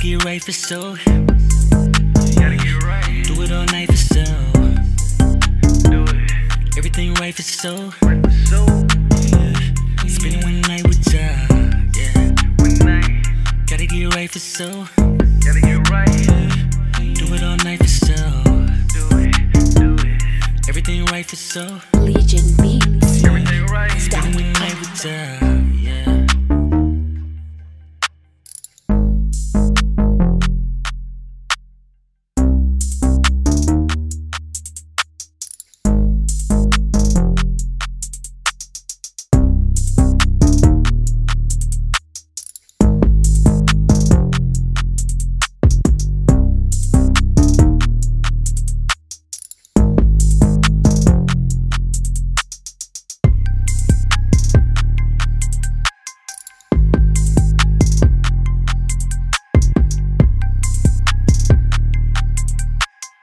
get right for so. Gotta get right. Do it all night for so. Do it. Everything right for so. Right for so. Yeah. Spend one night with y'all. Yeah. One night. Gotta get right for so. Gotta get right. Yeah. Do it all night for so. Do it. Do it. Everything right for so. Legion Beats. Yeah. Everything right. Spend one night with y'all.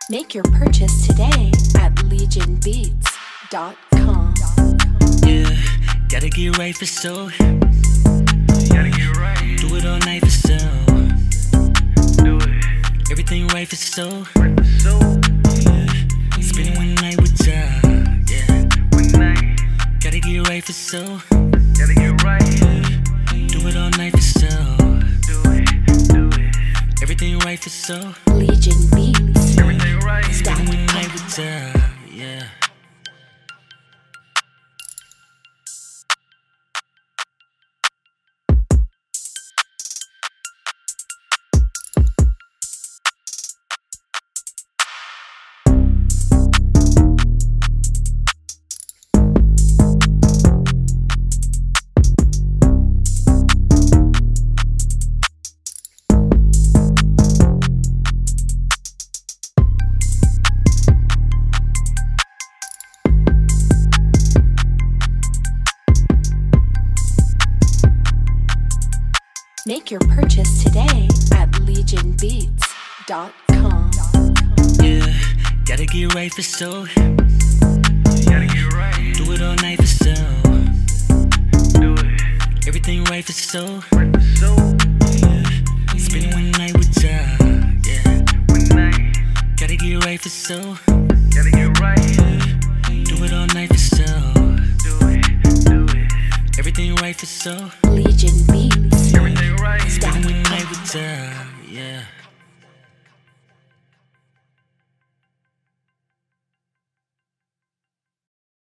Make your purchase today at legionbeats.com. Yeah, gotta get right for so. Gotta get right. Do it all night for so. Do it. Everything right for so. Right for so. Yeah. Spend one night with y'all. Yeah. One night. Gotta get right for so. Gotta get right. Yeah. Do it all night for so. Do it. Do it. Everything right for so. Legion Beats. Spend one night with y'all, yeah. Make your purchase today at legionbeats.com. Yeah, gotta get right for so. Gotta get right. Do it all night for so. Do it. Everything right for so. Right for so. Yeah. Spend one night with y'all. Yeah. One night. Gotta get right for so. Gotta get right. Yeah. Do it all night for so. Do it. Do it. Everything right for so. Legion Beats. Everything right. Spend one night with y'all, yeah.